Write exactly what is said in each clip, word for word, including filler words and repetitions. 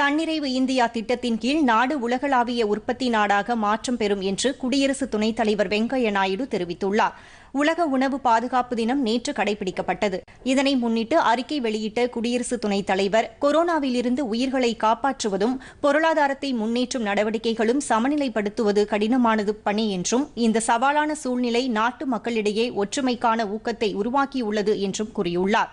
தன்னிறைவு இந்தியா திட்டத்தின் கீழ் நாடு உலகளாவிய உற்பத்தி நாடாக மாற்றம் பெறும் என்று குடியரசு துணைத் தலைவர் வெங்கையா நாயுடு தெரிவித்துள்ளார். உலக உணவு பாதுகாப்பு தினம் நேற்று கடைபிடிக்கப்பட்டது. இதனை முன்னிட்டு அறிக்கை வெளியிட்ட குடியரசு துணைத் தலைவர், கொரோனாவிலிருந்து உயிர்களை காப்பாற்றுவதும் பொருளாதாரத்தை முன்னேற்றும் நடவடிக்கைகளும் சமநிலைப்படுத்துவது கடினமானது பணி என்றும், இந்த சவாலான சூழ்நிலை நாட்டு மக்களிடையே ஒற்றுமைக்கான ஊக்கத்தை உருவாக்கியுள்ளது என்றும் கூறியுள்ளார்.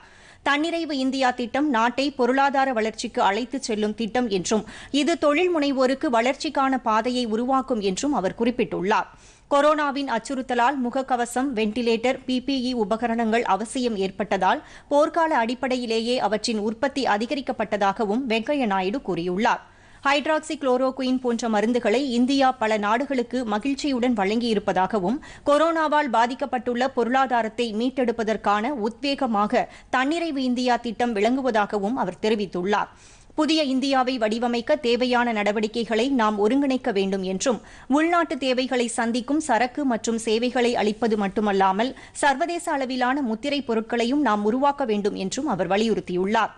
தன்னிறைவு இந்தியா திட்டம் நாட்டை பொருளாதார வளர்ச்சிக்கு அழைத்துச் செல்லும் திட்டம் என்றும், இது தொழில் முனைவோருக்கு வளர்ச்சிக்கான பாதையை உருவாக்கும் என்றும் அவர் குறிப்பிட்டுள்ளார். கொரோனாவின் அச்சுறுத்தலால் முகக்கவசம், வெண்டிலேட்டர், பிபிஇ உபகரணங்கள் அவசியம் ஏற்பட்டதால் போர்க்கால அடிப்படையிலேயே அவற்றின் உற்பத்தி அதிகரிக்கப்பட்டதாகவும் வெங்கையா நாயுடு கூறியுள்ளார். ஹைட்ராக்சிக்ளோரோகுயின் போன்ற மருந்துகளை இந்தியா பல நாடுகளுக்கு மகிழ்ச்சியுடன் வழங்கியிருப்பதாகவும், கொரோனாவால் பாதிக்கப்பட்டுள்ள பொருளாதாரத்தை மீட்டெடுப்பதற்கான உத்வேகமாக தன்னிறைவு இந்தியா திட்டம் விளங்குவதாகவும் அவர் தெரிவித்துள்ளார். புதிய இந்தியாவை வடிவமைக்க தேவையான நடவடிக்கைகளை நாம் ஒருங்கிணைக்க வேண்டும் என்றும், உள்நாட்டு தேவைகளை சந்திக்கும் சரக்கு மற்றும் சேவைகளை அளிப்பது மட்டுமல்லாமல் சர்வதேச அளவிலான முத்திரை பொருட்களையும் நாம் உருவாக்க வேண்டும் என்றும் அவர் வலியுறுத்தியுள்ளார்.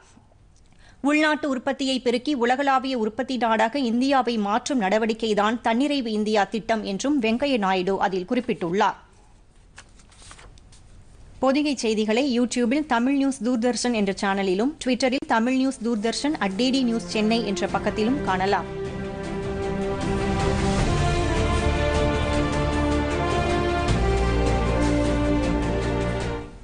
உள்நாட்டு உற்பத்தியை பெருக்கி உலகளாவிய உற்பத்தி நாடாக இந்தியாவை மாற்றும் நடவடிக்கைதான் தன்னிறைவு இந்தியா திட்டம் என்றும் வெங்கையா நாயுடு அதில் குறிப்பிட்டுள்ளார். பொதிகைச் செய்திகளை யூடியூபில் தமிழ் நியூஸ் தூர்தர்ஷன் என்ற சேனலிலும், ட்விட்டரில் Tamil news Doordarshan at DD news Chennai என்ற பக்கத்திலும் காணலாம்.